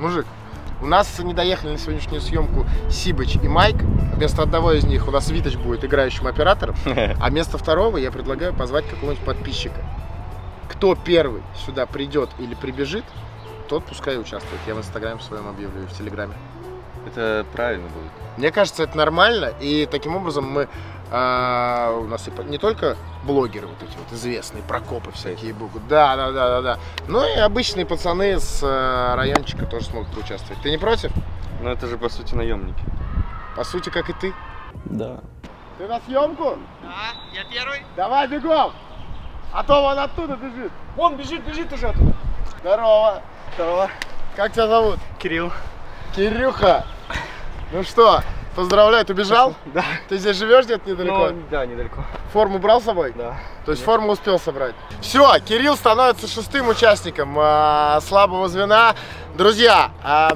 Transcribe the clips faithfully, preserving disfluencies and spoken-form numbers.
Мужик, у нас не доехали на сегодняшнюю съемку Сибыч и Майк. Вместо одного из них у нас Витыч будет играющим оператором, а вместо второго я предлагаю позвать какого-нибудь подписчика. Кто первый сюда придет или прибежит, тот пускай участвует. Я в Инстаграме своем объявлю и в Телеграме. Это правильно будет. Мне кажется, это нормально. И таким образом мы... А, у нас и не только блогеры вот эти вот известные, Прокопы всякие буквы. Да, да, да, да, да. Ну и обычные пацаны с райончика тоже смогут участвовать. Ты не против? Ну это же по сути наемники. По сути, как и ты. Да. Ты на съемку? Да, я первый. Давай бегом! А то вон оттуда бежит. Вон бежит, бежит уже оттуда. Здорово. Здорово. Как тебя зовут? Кирилл. Кирюха. Ну что? Поздравляю, ты бежал? Да. Ты здесь живешь где-то недалеко? Ну, да, недалеко. Форму брал с собой? Да. То есть Нет. форму успел собрать? Все, Кирилл становится шестым участником э, слабого звена. Друзья, э,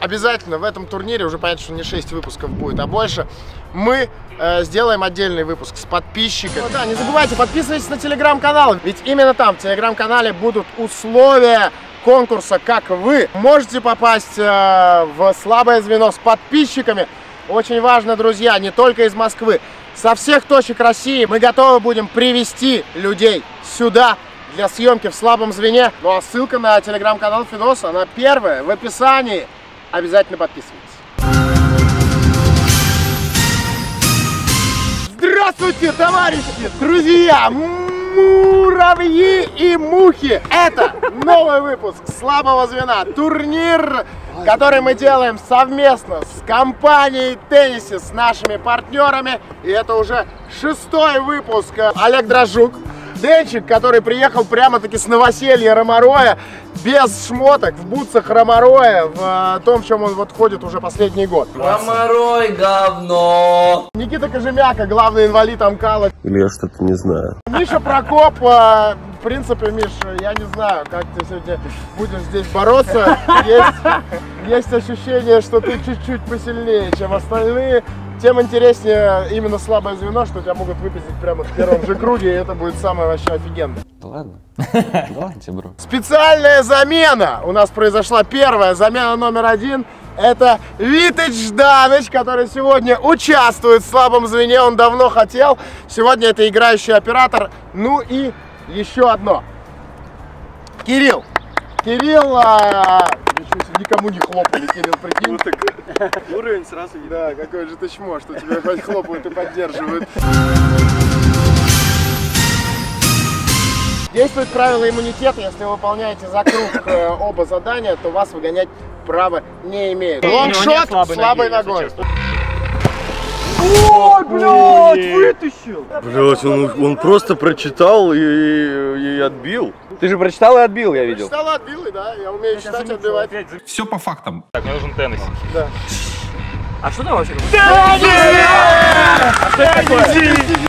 обязательно в этом турнире, уже понятно, что не шесть выпусков будет, а больше, мы э, сделаем отдельный выпуск с подписчиками. Ну, да, не забывайте, подписывайтесь на телеграм-канал, ведь именно там, в телеграм-канале, будут условия конкурса, как вы можете попасть э, в слабое звено с подписчиками. Очень важно, друзья, не только из Москвы, со всех точек России мы готовы будем привести людей сюда для съемки в слабом звене. Ну а ссылка на телеграм-канал Федос, она первая в описании. Обязательно подписывайтесь. Здравствуйте, товарищи, друзья, муравьи и мухи. Это новый выпуск слабого звена, турнир, который мы делаем совместно с компанией Теннисси, с нашими партнерами. И это уже шестой выпуск. Олег Дражук, Денчик, который приехал прямо-таки с новоселья Ромароя, без шмоток, в бутсах Ромароя, в том, в чем он вот ходит уже последний год. Ромарой говно! Никита Кожемяка, главный инвалид Амкала. Или я что-то не знаю. Миша Прокоп, в принципе, Миша, я не знаю, как ты сегодня будешь здесь бороться. Есть, есть ощущение, что ты чуть-чуть посильнее, чем остальные. Тем интереснее именно слабое звено, что тебя могут выпиздить прямо в первом же круге, и это будет самое вообще офигенно. Да ладно, давайте, бро. Специальная замена! У нас произошла первая замена номер один. Это Витыч Жданыч, который сегодня участвует в слабом звене, он давно хотел. Сегодня это играющий оператор. Ну и еще одно. Кирилл. Кирилл... Никому не хлопали, Кирилл, прикинь. Ну, так, уровень сразу видно. Да, какой же ты чмо, что тебя хоть хлопают и поддерживают. Действует правило иммунитета, если вы выполняете за круг э, оба задания, то вас выгонять права не имеет. Лонгшот слабой ногой. Ой, блядь, вытащил! Блядь, он, он просто прочитал и, и, и отбил. Ты же прочитал и отбил, я видел. Прочитал и отбил, и да, я умею я читать и отбивать. Все по фактам. Так, мне нужен Теннисси. Да. А что там вообще? Теннисси!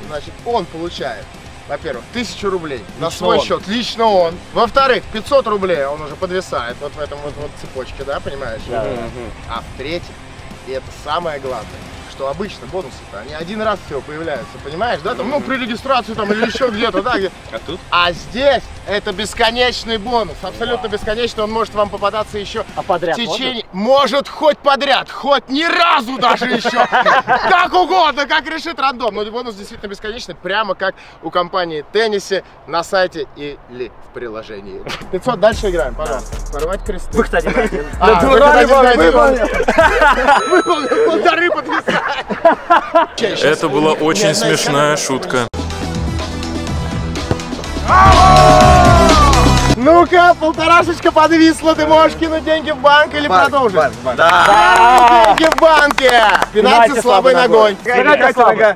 Значит, он получает, во-первых, тысячу рублей на свой счет, лично он. Во-вторых, пятьсот рублей он уже подвисает вот в этом вот, вот цепочке, да, понимаешь? Да. А в-третьих, и это самое главное, что обычно бонусы-то, они один раз все появляются, понимаешь, да, там, ну, при регистрации там или еще где-то, да, где... А тут? А здесь это бесконечный бонус, абсолютно бесконечный, он может вам попадаться еще а подряд в течение... Может, хоть подряд, хоть ни разу даже еще, как угодно, как решит рандом, но бонус действительно бесконечный, прямо как у компании Теннисси на сайте или в приложении. пятьсот, дальше играем, пожалуйста. Порвать кресты. Вы, кстати, полторы подвеса. Это была очень смешная шутка. Ну-ка, полторашечка подвисла, ты можешь кинуть деньги в банк или банк, продолжить? Банк, банк. Да. Да. Деньги в банке! Пенальти слабой ногой. Какая нога?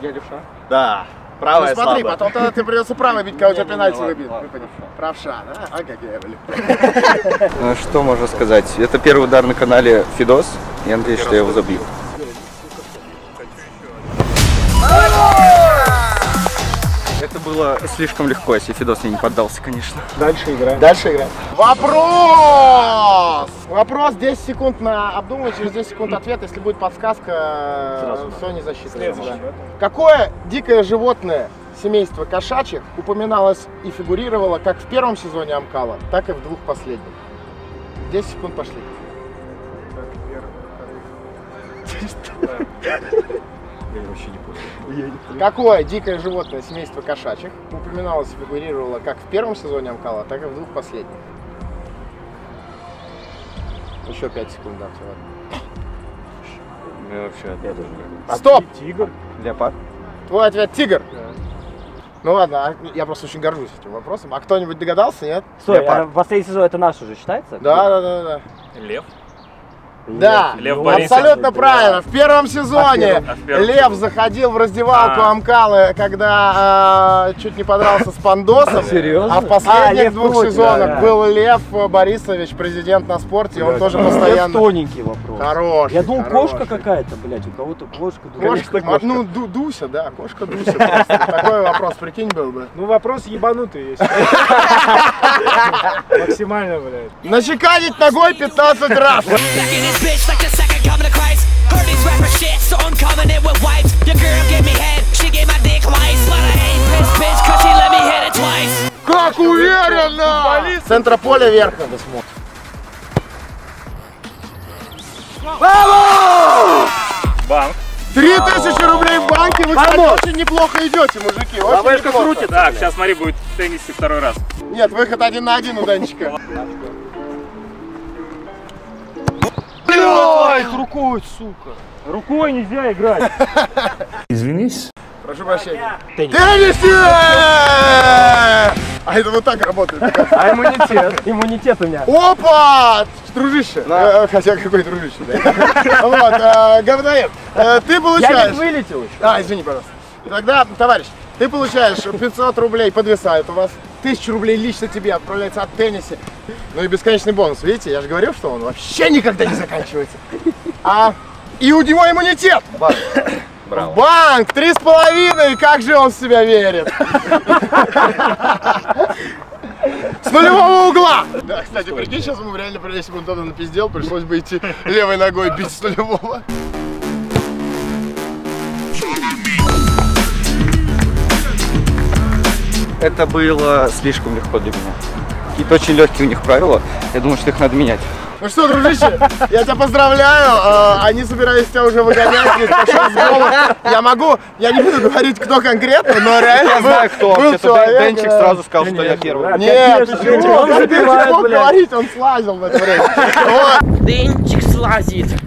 Я левша? Да. Правая ну, смотри, слабая. Потом тогда ты придется правой бить, когда у тебя пенальти выбит. Правша, да? А как я были. Ну что можно сказать? Это первый удар на канале Федос. Я надеюсь, что я его забью. Это было слишком легко, если Федос не поддался, конечно. Дальше играем. Дальше играем. Вопрос! Вопрос, десять секунд на обдумывание, через десять секунд ответ. Если будет подсказка, сразу все не засчитывается. Да. Какое дикое животное семейства кошачьих упоминалось и фигурировало как в первом сезоне Амкала, так и в двух последних? десять секунд пошли. Я вообще не понял. Какое дикое животное семейство кошачьих упоминалось и фигурировало как в первом сезоне Амкала, так и в двух последних? Еще пять секунд, да, всего. Я вообще опять уже. Стоп! Тигр? Леопард? Твой ответ тигр? Да. Ну ладно, я просто очень горжусь этим вопросом. А кто-нибудь догадался, нет? Стой, а последний сезон это наш уже считается? Да, да, да, да. Лев? Да, Лев абсолютно правильно. В первом сезоне а в первом? Лев заходил в раздевалку а. Амкалы, когда э, чуть не подрался с Пандосом. Серьезно? А в последних а, двух против, сезонах да, да. был Лев Борисович, президент на спорте, и он тоже постоянно... Лев тоненький вопрос. Хороший, Я думал, хороший. кошка какая-то, блядь, у кого-то кошка. Кошка, кошка. Ну, ду Дуся, да, кошка Дуся просто. Такой вопрос, прикинь, был бы. Ну, вопрос ебанутый есть. Максимально, блядь. Начеканить ногой пятнадцать раз. Как уверенно! Центра поля верха. Браво! Банк. три тысячи рублей в банке. Вы, кстати, очень неплохо идете, мужики. Ловешка крутит. Так, сейчас смотри, будет в теннисе второй раз. Нет, выход один на один у Денчика. Блять, рукой, сука. Рукой нельзя играть. Извинись. Прошу прощения. Теннисси! А это вот так работает. А иммунитет? Иммунитет у меня. Опа! Дружище. Хотя какой дружище, да. Вот, говноед, ты получаешь... Я не вылетел еще. А, извини, пожалуйста. Тогда, товарищ, ты получаешь пятьсот рублей, подвисает у вас. тысяча рублей лично тебе отправляется от Теннисси. Ну и бесконечный бонус. Видите, я же говорил, что он вообще никогда не заканчивается. А и у него иммунитет. Банк. Браво. Банк, три с половиной, как же он в себя верит. С нулевого угла. Да, кстати, прикинь, сейчас ему реально, если бы он тогда напиздел, пришлось бы идти левой ногой бить с нулевого. Это было слишком легко для меня. Какие-то очень легкие у них правила. Я думаю, что их надо менять. Ну что, дружище, я тебя поздравляю. Они собирались тебя уже выгонять. Я могу, я не буду говорить, кто конкретно, но реально я знаю, кто. Денчик сразу сказал, что я первый. Нет, он же не мог говорить, он слазил в это время. Денчик слазит.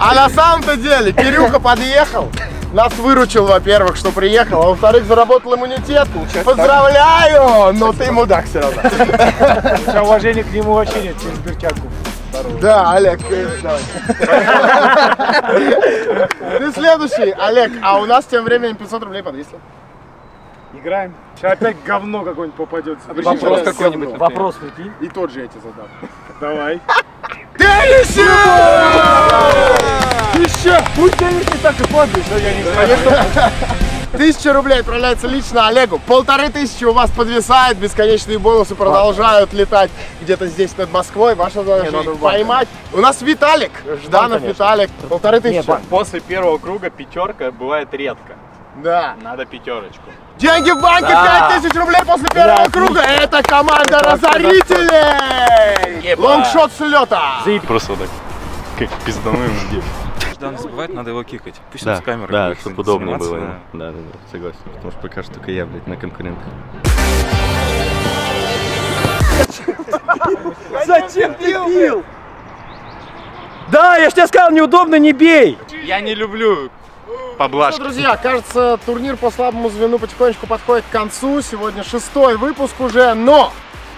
А на самом-то деле Кирюха подъехал, нас выручил, во-первых, что приехал, а во-вторых, заработал иммунитет. Получается, поздравляю, но ты мудак все равно. Уважение к нему вообще нет, через перчатку. Да, Олег, давай. Ты следующий, Олег, а у нас тем временем пятьсот рублей подвисло. Играем. Сейчас опять говно какое-нибудь попадется. Вопрос какой-нибудь. Вопрос какие? И тот же я тебе задам. Давай. Теннисси! Еще! Пусть теннис не так и падает, но я не знаю. Тысяча рублей отправляется лично Олегу. Полторы тысячи у вас подвисает, бесконечные бонусы продолжают летать где-то здесь над Москвой. Ваша задача поймать. У нас Виталик, Жданов Виталик. Полторы тысячи. После первого круга пятерка бывает редко. Да. Надо пятерочку. Деньги в банке, да. пять тысяч рублей после первого да, круга. Это команда разорителей. Лонгшот с лета. Просто вот так, как пизданой здесь. Когда он забывает, надо его кикать. Пусть да, с камерой. Да, чтобы удобнее было. Да. Да, да, да, согласен. Потому что пока что только я, блядь, на конкурентах. Зачем ты бил? Да, я ж тебе сказал, неудобно, не бей. Я не люблю. Ну, друзья, кажется, турнир по слабому звену потихонечку подходит к концу. Сегодня шестой выпуск уже, но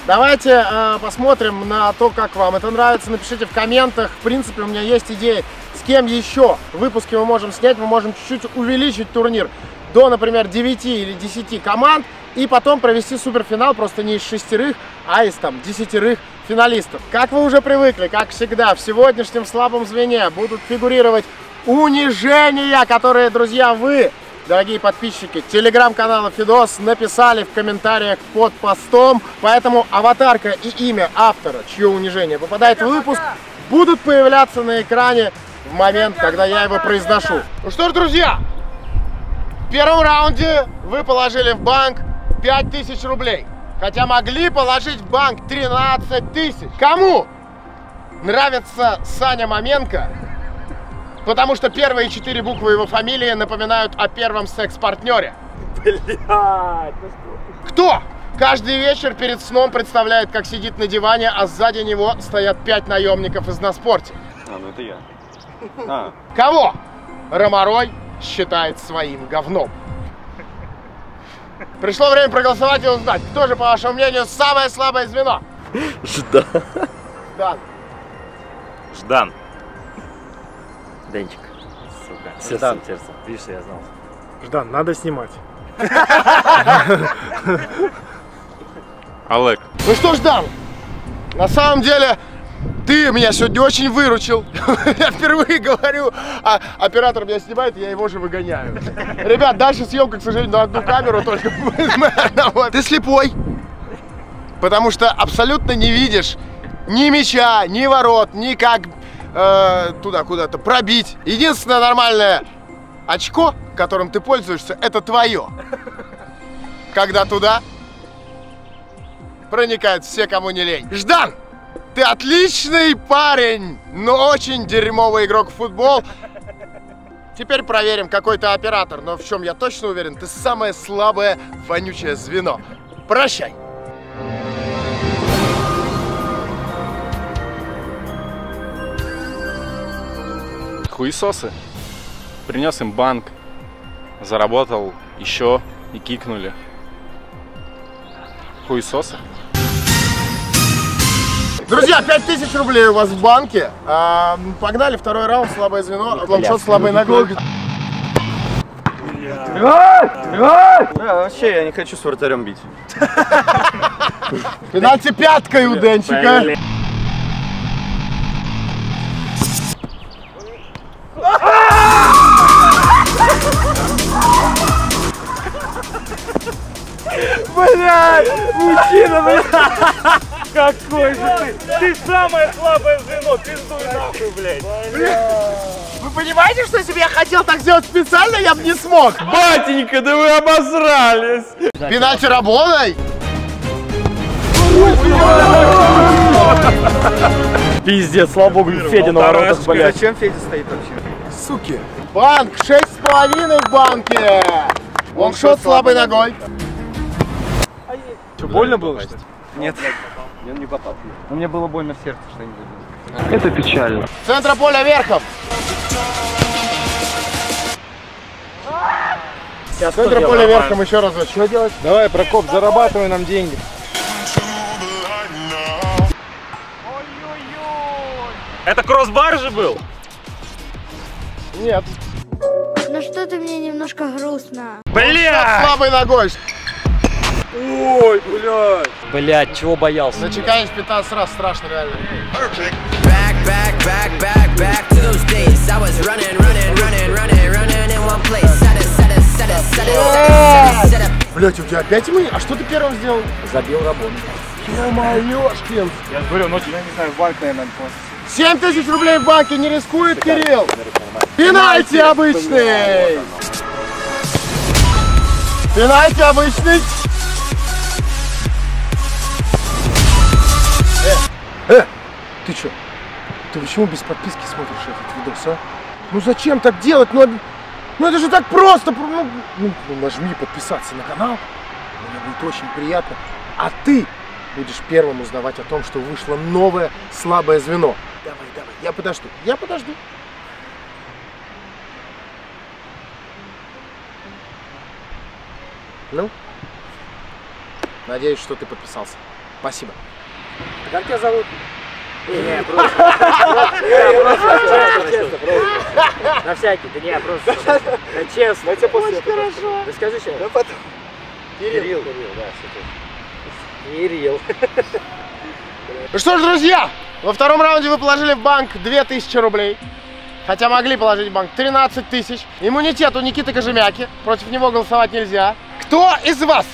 давайте э, посмотрим на то, как вам это нравится. Напишите в комментах. В принципе, у меня есть идеи, с кем еще выпуски мы можем снять. Мы можем чуть-чуть увеличить турнир до, например, девяти или десяти команд и потом провести суперфинал просто не из шестерых, а из там десятерых финалистов. Как вы уже привыкли, как всегда, в сегодняшнем слабом звене будут фигурировать унижения, которые, друзья, вы, дорогие подписчики телеграм-канала Федос, написали в комментариях под постом. Поэтому аватарка и имя автора, чье унижение попадает в выпуск, будут появляться на экране в момент, когда я его произношу. Ну что ж, друзья, в первом раунде вы положили в банк пять тысяч рублей. Хотя могли положить в банк тринадцать тысяч. Кому нравится Саня Маменко? Потому что первые четыре буквы его фамилии напоминают о первом секс-партнере. Блядь. Кто каждый вечер перед сном представляет, как сидит на диване, а сзади него стоят пять наемников из «На спорте»? А, ну это я. А. Кого Ромарой считает своим говном? Пришло время проголосовать и узнать, кто же, по вашему мнению, самое слабое звено? Ждан. Ждан. Ждан. Денчик. Сука. Сердцем, сердцем. Видишь, я знал. Ждан, надо снимать. Олег. Ну что, Ждан, на самом деле ты меня сегодня очень выручил. Я впервые говорю, а оператор меня снимает, я его же выгоняю. Ребят, дальше съемка, к сожалению, на одну камеру, только мы одного. Ты слепой, потому что абсолютно не видишь ни мяча, ни ворот, ни как э, туда куда-то пробить. Единственное нормальное очко, которым ты пользуешься, это твое. Когда туда проникают все, кому не лень. Ждан, ты отличный парень, но очень дерьмовый игрок в футбол. Теперь проверим, какой ты оператор, но в чем я точно уверен, ты самое слабое, вонючее звено. Прощай. Хуесосы. Принес им банк, заработал еще и кикнули. Хуесосы. Друзья, пять тысяч рублей у вас в банке. А, погнали, второй раунд, слабое звено, лонгшот, слабые ноги. Вообще, я не хочу с вратарем бить. Пенальти пяткой у Денчика. Блядь, мужчина, блядь. Какой же ты! Ты самое слабое звено, пиздуй нахуй, блядь! Вы понимаете, что если бы я хотел так сделать специально, я бы не смог? Батенька, да вы обосрались! Пенальти работай! Пиздец, слава богу, Федя на воротах, блядь! Зачем Федя стоит вообще? Суки! Банк, шесть с половиной в банке! Лонгшот слабой ногой! Что, больно было, что ли? Нет. Он не попал. Но мне было больно в сердце, что я не забил. Это печально. Центра поля Верхов. Сейчас центра поля Верхом еще разок. Что делать? Давай, Прокоп, зарабатывай нам деньги. Это кроссбар же был? Нет. Ну что-то мне немножко грустно. Бля! Слабой ногой. Ой, блядь. Блядь, чего боялся? Зачекаешь пятнадцать раз, страшно реально. Блядь, у тебя опять мы? А что ты первым сделал? Забил работу. Ё-моё, Шкинс. Я говорю, но тебя, не знаю, в банк, наверное, семь тысяч рублей в банке, не рискует Кирилл. Пенальти обычный. Пенальти обычный. Э, ты чё? Ты почему без подписки смотришь этот видос, а? Ну зачем так делать? Ну, ну это же так просто! Ну, ну нажми подписаться на канал, мне будет очень приятно. А ты будешь первым узнавать о том, что вышло новое слабое звено. Давай, давай, я подожду, я подожду. Ну? Надеюсь, что ты подписался. Спасибо. Как тебя зовут? Не, просто. Честно, просто. На всякий, да не, просто. Да честно. Очень хорошо. Да скажи сейчас. Да потом. Кирилл. Кирилл. Ну что ж, друзья, во втором раунде вы положили в банк две тысячи рублей. Хотя могли положить в банк тринадцать тысяч. Иммунитет у Никиты Кожемяки. Против него голосовать нельзя. Кто из вас,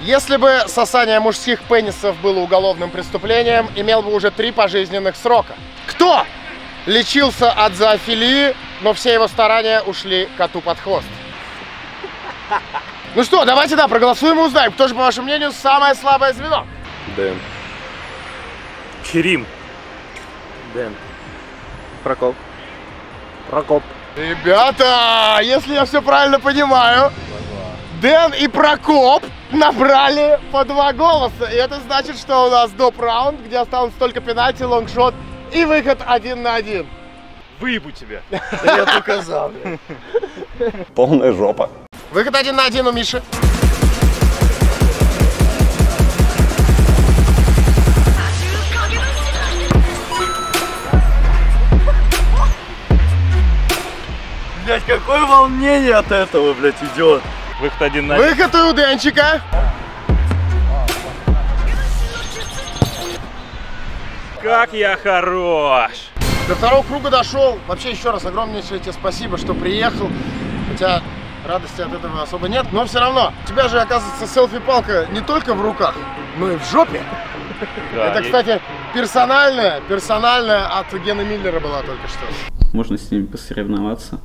если бы сосание мужских пенисов было уголовным преступлением, имел бы уже три пожизненных срока? Кто лечился от зоофилии, но все его старания ушли коту под хвост. Ну что, давайте, да, проголосуем и узнаем, кто же, по вашему мнению, самое слабое звено. Дэн. Керим. Дэн. Прокоп. Прокоп. Ребята, если я все правильно понимаю, Дэн и Прокоп набрали по два голоса. И это значит, что у нас доп. Раунд, где осталось только пенальти, лонгшот и выход один на один. Выебу тебя. Я указал. Полная жопа. Выход один на один у Миши. Блять, какое волнение от этого, блять, идет. Выход один на один. Выход у Денчика. Как я хорош. До второго круга дошел. Вообще, еще раз огромнейшее тебе спасибо, что приехал. Хотя радости от этого особо нет, но все равно. У тебя же, оказывается, селфи-палка не только в руках, но и в жопе. Да, это, кстати, есть... персональная, персональная от Гена Миллера была только что. Можно с ними посоревноваться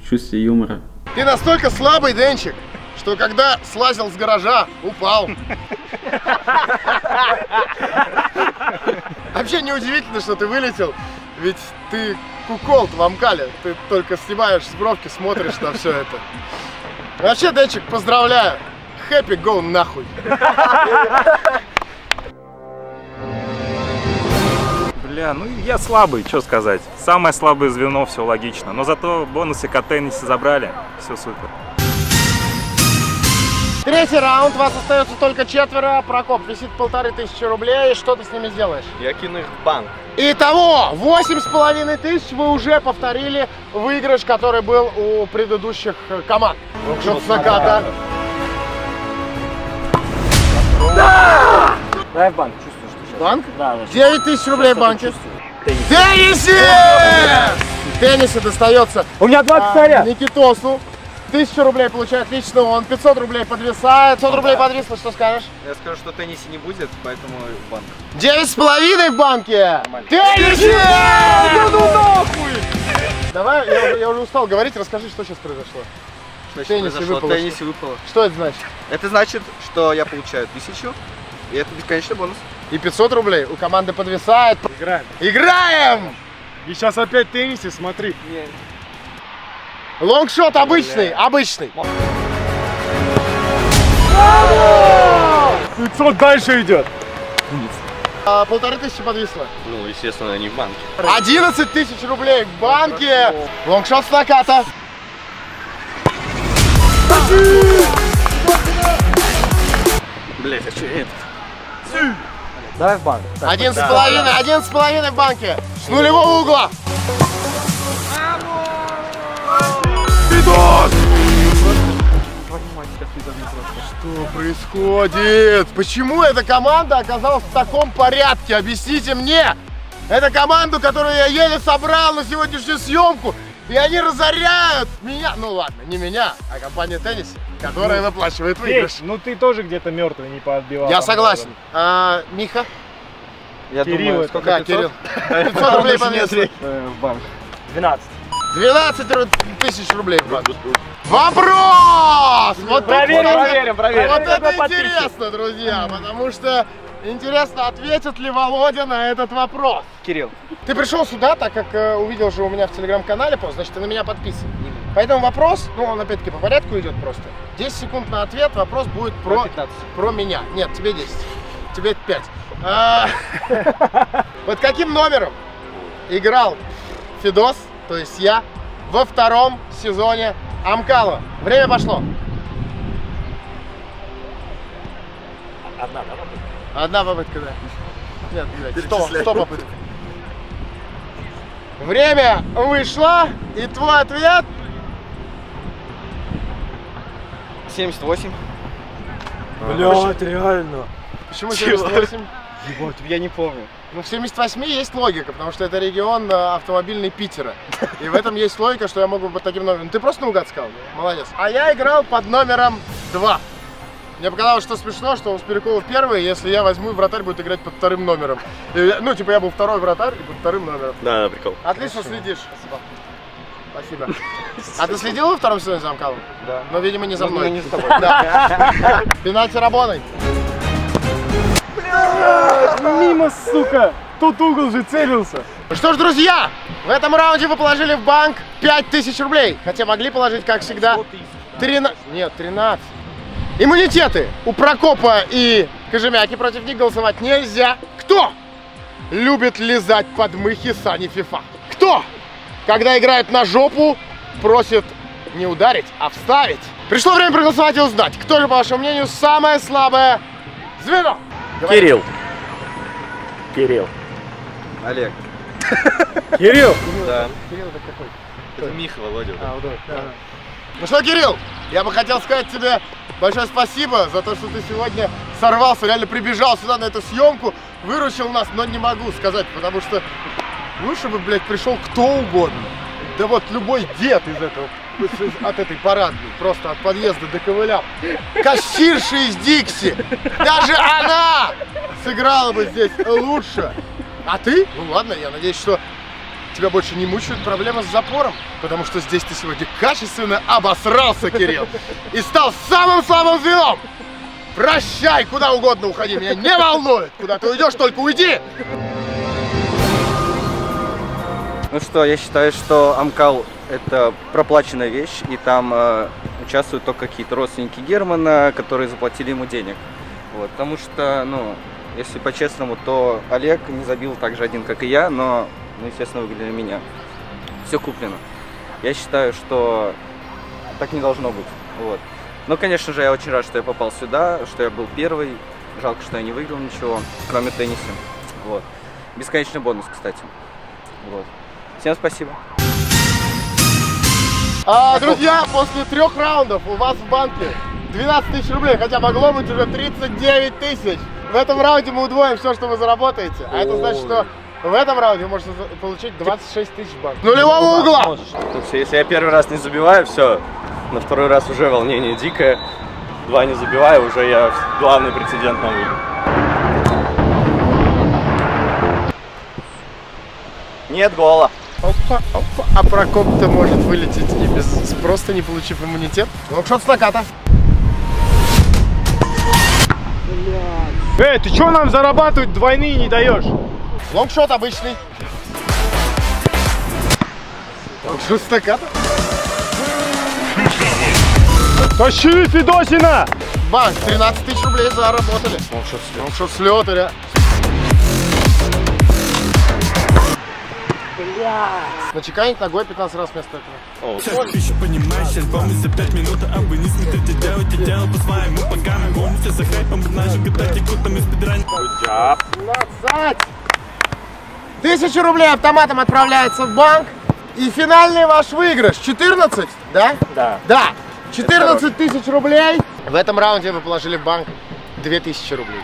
в чувстве юмора. Ты настолько слабый, Денчик, что когда слазил с гаража, упал. Вообще неудивительно, что ты вылетел, ведь ты куколд в Амкале. Ты только снимаешь с бровки, смотришь на все это. Вообще, Денчик, поздравляю. Happy go нахуй. Бля, ну я слабый, что сказать. Самое слабое звено, все логично. Но зато бонусик от Теннисси забрали. Все супер. Третий раунд, вас остается только четверо. Прокоп висит полторы тысячи рублей. Что ты с ними делаешь? Я кину их в банк. Итого, восемь с половиной тысяч вы уже повторили выигрыш, который был у предыдущих команд. Заката. Да! Давай в банк. Банк? Да, да. девять тысяч рублей в банке. Теннисси! Теннисси достается. У меня два царя. А, Никитосу. тысячу рублей получает лично он. пятьсот рублей подвисает. сто рублей подвисло, что скажешь? Я скажу, что Теннисси не будет, поэтому в банк. девять с половиной в банке. Теннисси! Да ну нахуй! Давай, я, я уже устал говорить, расскажи, что сейчас произошло. Что Теннисси выпало. Теннисси выпало. Что это значит? Это значит, что я получаю тысячу. И это бесконечный бонус. И пятьсот рублей у команды подвисает. Играем. Играем! И сейчас опять Теннисси, смотри. Нет. Лонгшот обычный, Нет. обычный. пятьсот дальше идет. А, полторы тысячи подвисло. Ну, естественно, они в банке. одиннадцать тысяч рублей в банке. Лонгшот с наката. Блять, а что это? Давай в банк. Один с половиной, один с половиной в банке. С нулевого угла. Федос! Что происходит? Почему эта команда оказалась в таком порядке? Объясните мне. Это команду, которую я еле собрал на сегодняшнюю съемку. И они разоряют меня, ну ладно, не меня, а компания Теннисси, которая ну, выплачивает выигрыш. Ну ты тоже где-то мертвый не поотбивал. Я согласен. А, Миха? Я Кирилл, думаю, сколько да, пятьсот? Кирилл. пятьсот рублей подвесли. В банк. двенадцать. двенадцать тысяч рублей в банк. Вопрос! Вот проверим, это, проверим, проверим. Вот это интересно, друзья, потому что... Интересно, ответит ли Володя на этот вопрос? Кирилл. Ты пришел сюда, так как э, увидел же у меня в телеграм-канале пост, значит, ты на меня подписан. Поэтому вопрос, ну он опять-таки по порядку идет просто. десять секунд на ответ, вопрос будет про, про меня. Нет, тебе десять. Тебе пять. Под каким номером играл Федос, то есть я, во втором сезоне Амкала? Время пошло. Одна, да? Одна попытка, да. Нет, блядь, сто, сто попыток. Время вышло, и твой ответ... семьдесят восемь. Блядь, реально. Почему семьдесят восемь? Ебать, я не помню. Ну, в семьдесят восьми есть логика, потому что это регион автомобильный Питера. И в этом есть логика, что я могу под таким номером... Ты просто наугад сказал, молодец. А я играл под номером два. Мне показалось, что смешно, что у Спирякова первый, если я возьму, вратарь будет играть под вторым номером. И, ну, типа я был второй вратарь и под вторым номером. Да, да, прикол. Отлично. Спасибо. Следишь. Спасибо. Спасибо. А ты следил во втором сезоне за Амкалом? Да. Но, видимо, не за мной. Ну, не за тобой. Да. Пенальти Рабоной. Мимо, сука! Тут угол же целился. Что ж, друзья, в этом раунде вы положили в банк пять тысяч рублей. Хотя могли положить, как всегда, тринадцать. Нет, тринадцать. Иммунитеты у Прокопа и Кожемяки, против них голосовать нельзя. Кто любит лизать подмыхи сани фифа? Кто, когда играет на жопу, просит не ударить, а вставить? Пришло время проголосовать и узнать, кто же, по вашему мнению, самое слабое звено? Говори. Кирилл. Кирилл. Олег. Кирилл? Да. Кирилл это какой? Это Миха, Володя. А, удобно. Да. Ну что, Кирилл, я бы хотел сказать тебе большое спасибо за то, что ты сегодня сорвался, реально прибежал сюда на эту съемку, выручил нас, но не могу сказать, потому что лучше бы, блядь, пришел кто угодно. Да вот любой дед из этого, от этой парадной, просто от подъезда до ковыля. Кассирша из Дикси, даже она сыграла бы здесь лучше. А ты? Ну ладно, я надеюсь, что тебя больше не мучают проблемы с запором, потому что здесь ты сегодня качественно обосрался, Кирилл, и стал самым слабым звеном. Прощай, куда угодно уходи, меня не волнует. Куда ты уйдешь, только уйди. Ну что, я считаю, что Амкал – это проплаченная вещь, и там э, участвуют только какие-то родственники Германа, которые заплатили ему денег. Вот, потому что, ну, если по-честному, то Олег не забил так же один, как и я, но, ну, естественно, выиграли меня. Все куплено. Я считаю, что так не должно быть. Вот. Но, конечно же, я очень рад, что я попал сюда, что я был первый. Жалко, что я не выиграл ничего, кроме тенниса. Вот. Бесконечный бонус, кстати. Вот. Всем спасибо. А, друзья, после трех раундов у вас в банке двенадцать тысяч рублей, хотя могло быть уже тридцать девять тысяч. В этом раунде мы удвоим все, что вы заработаете. А это значит, что в этом раунде вы можете получить двадцать шесть тысяч банков. Нулевого угла! Тут, если я первый раз не забиваю, все, на второй раз уже волнение дикое. Два не забиваю, уже я главный претендент на выигрыш. Нет гола. Опа, опа. А Прокоп-то может вылететь и без, просто не получив иммунитет. Локшот с наката. Эй, ты чё нам зарабатывать двойные не даешь? Лонгшот обычный. Лонгшот с наката. Тащи, Федосина! Банк, тринадцать тысяч рублей заработали. Лонгшот с лётаря. Начеканить ногой пятнадцать раз вместо этого. двенадцать тысяч рублей автоматом отправляется в банк. И финальный ваш выигрыш четырнадцать, да? Да. Да. четырнадцать тысяч рублей. В этом раунде вы положили в банк две тысячи рублей.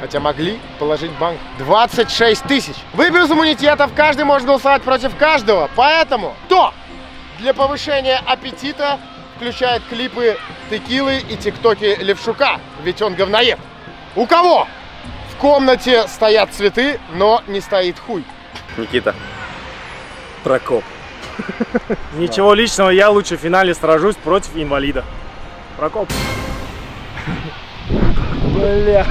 Хотя могли положить банк двадцать шесть тысяч. Вы без иммунитетов, каждый может голосовать против каждого. Поэтому кто для повышения аппетита включает клипы Текилы и тиктоки Левшука? Ведь он говноед. У кого в комнате стоят цветы, но не стоит хуй? Никита. Прокоп. Ничего личного, я лучше в финале сражусь против инвалида. Прокоп. Бля.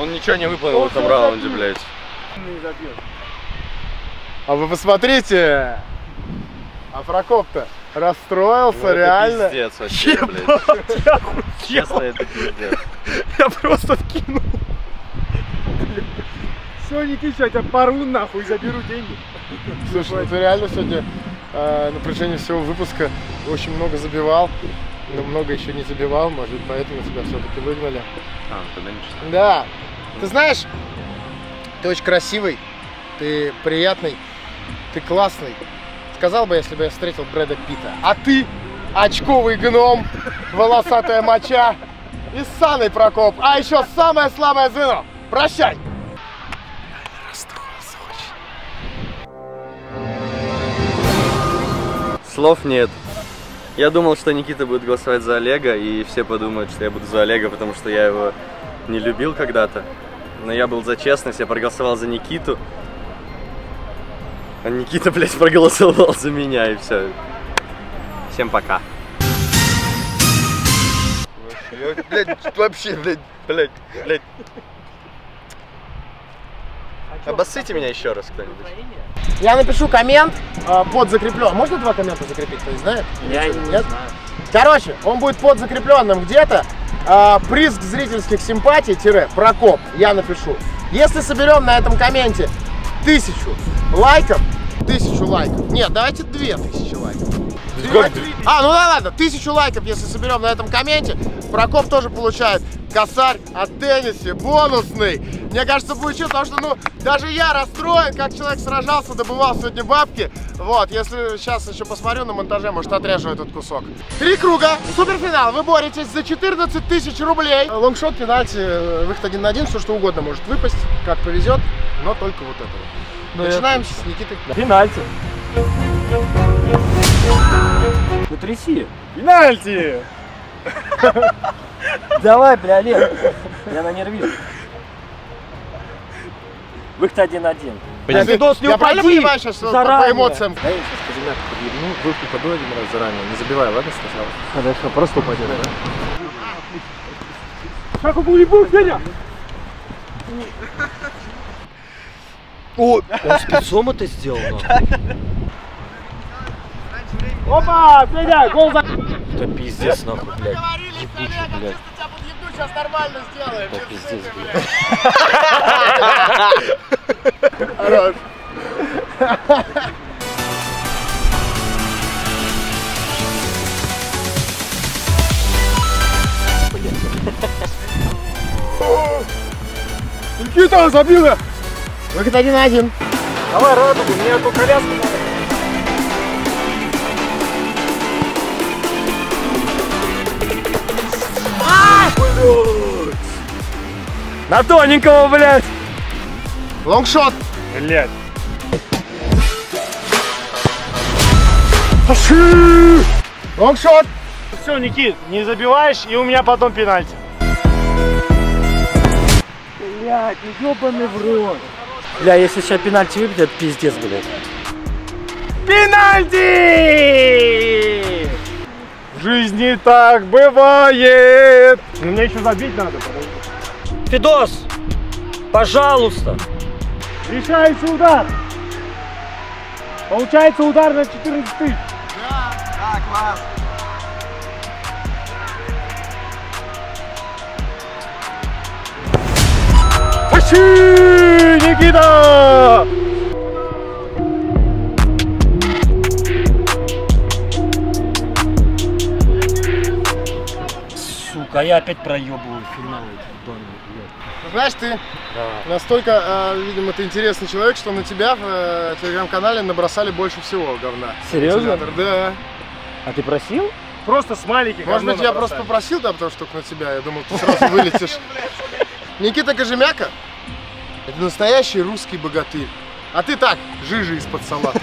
Он ничего не выполнил в этом раунде, блядь. А вы посмотрите, а Прокоп-то расстроился, ну, это реально. Пиздец вообще, ебать, блядь. Я охуел. Честно, это пиздец. Я просто вкинул. Все, Никита, я тебя порву нахуй и заберу деньги. Слушай, ну ты реально сегодня э, на протяжении всего выпуска очень много забивал. Но много еще не забивал, может, поэтому тебя все-таки выгнали. А, тогда ничего. Да. Ты знаешь, ты очень красивый, ты приятный, ты классный. Сказал бы, если бы я встретил Брэда Питта. А ты очковый гном, волосатая моча и ссаный Прокоп. А еще самое слабое звено. Прощай. Расстроился очень. Слов нет. Я думал, что Никита будет голосовать за Олега, и все подумают, что я буду за Олега, потому что я его не любил когда-то. Но я был за честность, я проголосовал за Никиту. А Никита, блядь, проголосовал за меня, и все. Всем пока. Блядь, вообще, блядь, блядь, блядь. Обоссыте меня еще раз кто-нибудь. Я напишу коммент э, под закрепленным. Можно два коммента закрепить, кто не знает? Я Нет? не знаю. Короче, он будет под закрепленным где-то. Э, приз зрительских симпатий тире Прокоп. Я напишу. Если соберем на этом комменте тысячу лайков, тысячу лайков. Нет, давайте две тысячи лайков. А, ну да ладно, тысячу лайков, если соберем на этом комменте, Прокоп тоже получает косарь от Теннисси, бонусный. Мне кажется, получил, потому что, ну, даже я расстроен, как человек сражался, добывал сегодня бабки. Вот, если сейчас еще посмотрю на монтаже, может, отрежу этот кусок. Три круга, суперфинал, вы боретесь за четырнадцать тысяч рублей. Лонгшот, пенальти, выход один на один, все что угодно может выпасть, как повезет, но только вот это. Но начинаем это... с Никиты. Пенальти. Ну тряси. Пенальти! Давай, бля, Олег. Я на нервишке. Выход один-один. Федос, не упади! Я понимаю сейчас, что по эмоциям. Да, я сейчас Кожемяка подъебну, выход упаду один раз заранее. Не забивай, ладно, сначала? Хорошо, просто упади, да? Как упал не будет, Деня? О, он спецом это сделал, нахуй. Опа, Федя, гол за... Это пиздец, нахуй, блядь. Ебучий, блядь. Сейчас нормально сделаем. Это пиздец, блядь. Хорош. Никита, забила. Выход один на один. Давай, радугу, мне эту коляску надо. На тоненького, блядь! Лонгшот! Блядь! Аши! Лонгшот! Все, Никит, не забиваешь, и у меня потом пенальти. Блядь, ебаный в рот! Бля, если сейчас пенальти выбьет, пиздец, блядь. Пенальти! В жизни так бывает! Но мне еще забить надо, потому что... Федос, пожалуйста. Решается удар. Получается удар на четырнадцать тысяч. Да, да, класс. Пошли, Никита! Сука, я опять проебываю финал. Знаешь, ты да. настолько, э, видимо, ты интересный человек, что на тебя в э, телеграм-канале набросали больше всего говна. Серьезно? Да. А ты просил? Просто смайлики. Может быть, я набросали. Просто попросил, да, потому что на тебя, я думал, ты сразу вылетишь. Никита Кожемяка – это настоящий русский богатырь. А ты так, жижи из-под салата.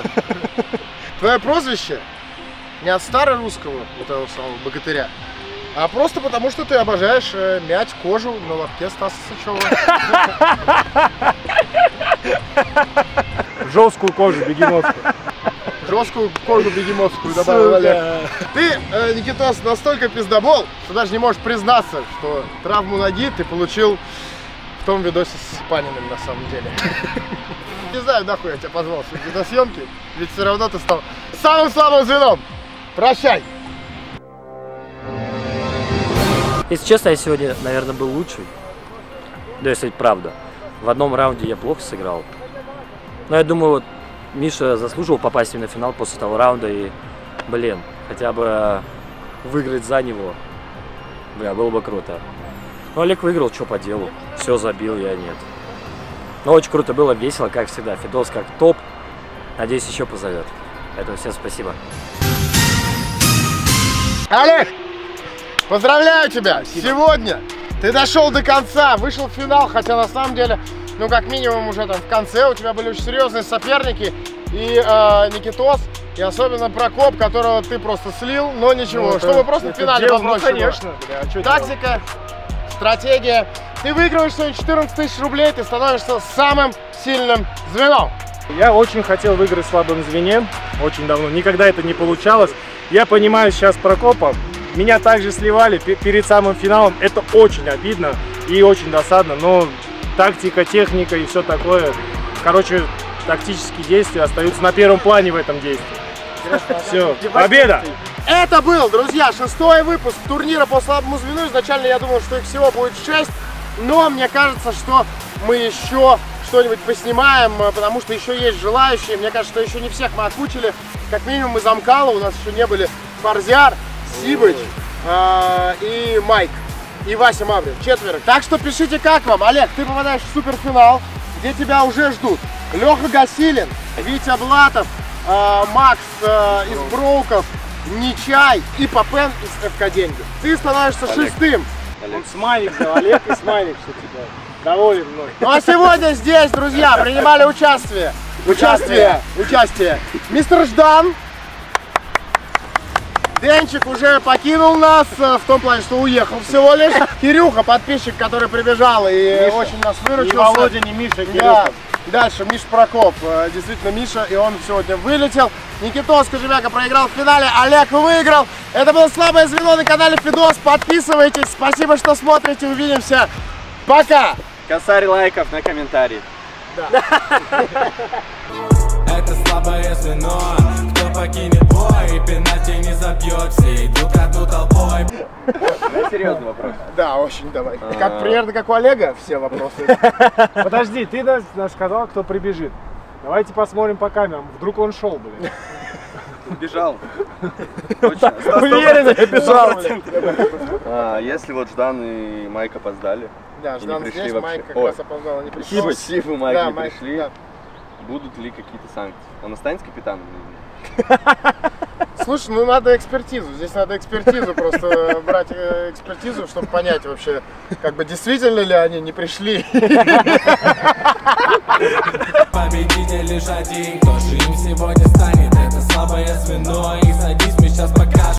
Твое прозвище не от старорусского, вот этого самого богатыря, а просто потому, что ты обожаешь э, мять кожу на лапке Стаса Сычева. Жесткую кожу бегемотскую. Жесткую кожу бегемотскую добавил Олег. Ты, э, Никитос, настолько пиздобол, что даже не можешь признаться, что травму ноги ты получил в том видосе с Паниным на самом деле. Не знаю, нахуй я тебя позвал сюда на съемки, ведь все равно ты стал самым слабым звеном. Прощай. Если честно, я сегодня, наверное, был лучший. Да, если правда. В одном раунде я плохо сыграл. Но я думаю, вот Миша заслужил попасть на финал после того раунда. И, блин, хотя бы выиграть за него, бля, было бы круто. Но Олег выиграл, что по делу. Все забил, я нет. Но очень круто было, весело, как всегда. Федос как топ. Надеюсь, еще позовет. Поэтому всем спасибо. Олег! Поздравляю тебя! Спасибо. Сегодня ты дошел до конца, вышел в финал, хотя на самом деле, ну как минимум уже там в конце у тебя были очень серьезные соперники. И э, Никитос И особенно Прокоп, которого ты просто слил, но ничего, ну, чтобы это, просто в финале возможно. Ну, конечно. Бля, тактика, стратегия. Ты выигрываешь сегодня четырнадцать тысяч рублей, ты становишься самым сильным звеном. Я очень хотел выиграть в слабом звене, очень давно, никогда это не получалось. Я понимаю сейчас Прокопа, меня также сливали перед самым финалом, это очень обидно и очень досадно, но тактика, техника и все такое, короче, тактические действия остаются на первом плане в этом действии. Все, победа! Это был, друзья, шестой выпуск турнира по слабому звену. Изначально я думал, что их всего будет шесть, но мне кажется, что мы еще что-нибудь поснимаем, потому что еще есть желающие. Мне кажется, что еще не всех мы отпучили. Как минимум из Амкала у нас еще не были Форзяр, Сибыч э, и Майк, и Вася Маврик. Четверо. Так что пишите, как вам. Олег, ты попадаешь в суперфинал, где тебя уже ждут Леха Гасилин, Витя Блатов, э, Макс э, из Броуков, Нечай и Папен из ФК Деньги. Ты становишься Олег. шестым. Олег. Он смайлик, да, Олег и смайлик, что тебя. Доволен мной. Ну а сегодня здесь, друзья, принимали участие. Участие, участие. Мистер Ждан. Денчик уже покинул нас, в том плане, что уехал всего лишь. Кирюха, подписчик, который прибежал и Миша. Очень нас выручил. Не Володя, не Миша, Кирюха. Да. Дальше Миша Прокоп. Действительно, Миша, и он сегодня вылетел. Никита Кожемяка проиграл в финале, Олег выиграл. Это было слабое звено на канале Федос. Подписывайтесь. Спасибо, что смотрите. Увидимся. Пока! Косарь лайков на комментарии. Да. Это слабое звено. Кто покинет бой, пенальти не забьет, все идут одну толпой. Да, серьезный вопрос. Да, очень давай. А -а -а. Как примерно как у Олега все вопросы. Подожди, ты нас, нас сказал, кто прибежит. Давайте посмотрим по камерам. Вдруг он шел, блин. Бежал. Уверенно бежал. Если вот Ждан и Майк опоздали. Да, Ждан здесь, Майк как раз опоздал, не пришел. Сибы, Майк не пришли. Будут ли какие-то санкции? Он останется капитаном? Слушай, ну надо экспертизу. Здесь надо экспертизу, просто брать экспертизу, чтобы понять вообще, как бы действительно ли они не пришли. Победитель лишь один, кто же им сегодня станет. Это слабое звено, и садись, мы сейчас покажем.